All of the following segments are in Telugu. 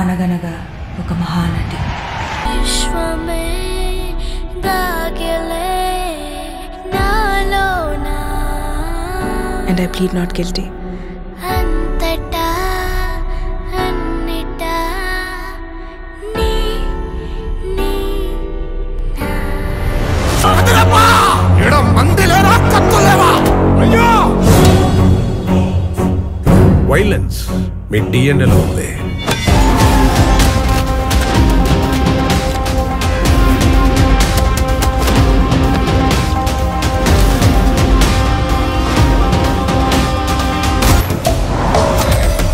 అనగనగా ఒక Mahanati విశ్వమే దాగలే నాలోనా and I plead not guilty. Violence me DNA లో ఉంది.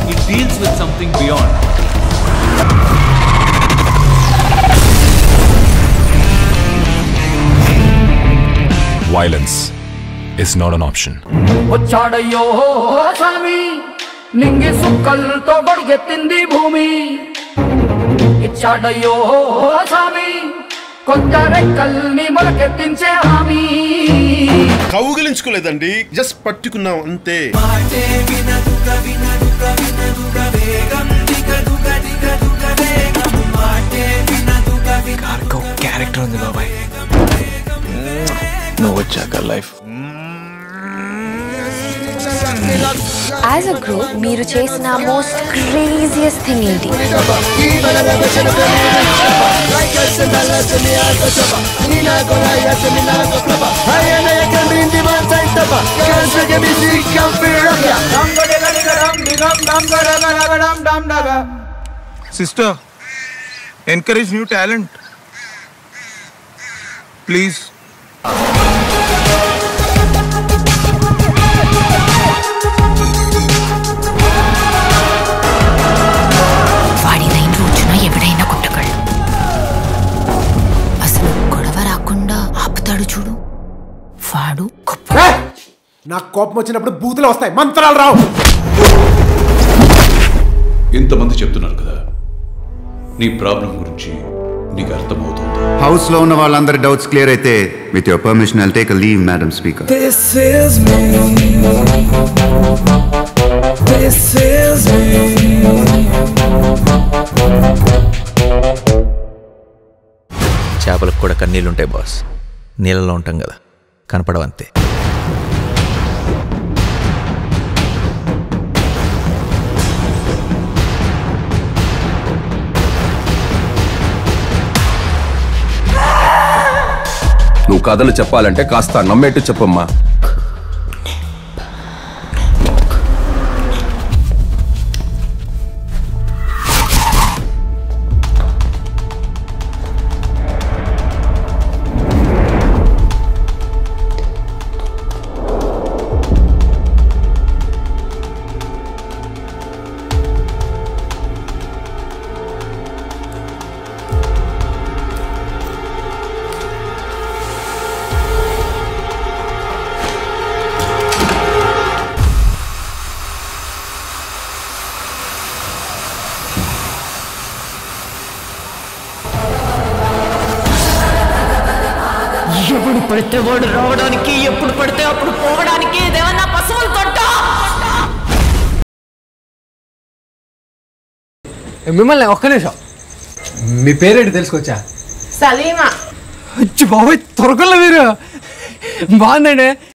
It deals with something beyond. Violence is not an option. निंगे सुकल तो बड़गे तिंदी भूमि इच्छाडयो सामी कोट्टारे कल्नी मलके तिंचे हामी కౌగిలించుకోలేదండి జస్ట్ పట్టుకున్నాం అంతే మాటే విన దుక విన దుక విన దుక వేగం దిక దుక దిక దుక వేగం మాటే విన దుక విన కార్కో క్యారెక్టర్ ఉంది బాబాయ్ నో వచ్చాక లైఫ్ As a group, మీరు చేసిన most craziest thing ఏంటి? Sister, encourage new talent. Please. నా కోపం వచ్చినప్పుడు బూతులు వస్తాయి, మంత్రాలు రావు. ఇంతమంది చెప్తున్నారు కదా, నీ ప్రాబ్లం గురించి నీకు అర్థమవుతుందా? హౌస్ లో ఉన్న వాళ్ళందరి డౌట్స్ క్లియర్ అయితే, with your permission I'll take a leave madam speaker. This is me. This is me. చేపలకు కూడా కన్నీళ్ళు ఉంటాయి బాస్. నీళ్ళలో ఉంటాం కదా, కనపడవంతే. నువ్వు కథలు చెప్పాలంటే కాస్త నమ్మేట్టు చెప్పమ్మా. ఎప్పుడు పడితే వాడు రావడానికి, ఎప్పుడు పడితే అప్పుడు పోవడానికి ఏదేమన్నా పశువులు తొట్ట. మిమ్మల్ని ఒక్క నిమిషం, మీ పేరేంటి తెలుసుకోవచ్చా? సలీమా. బాబాయ్ తొరకల మీరు బాగుందండి.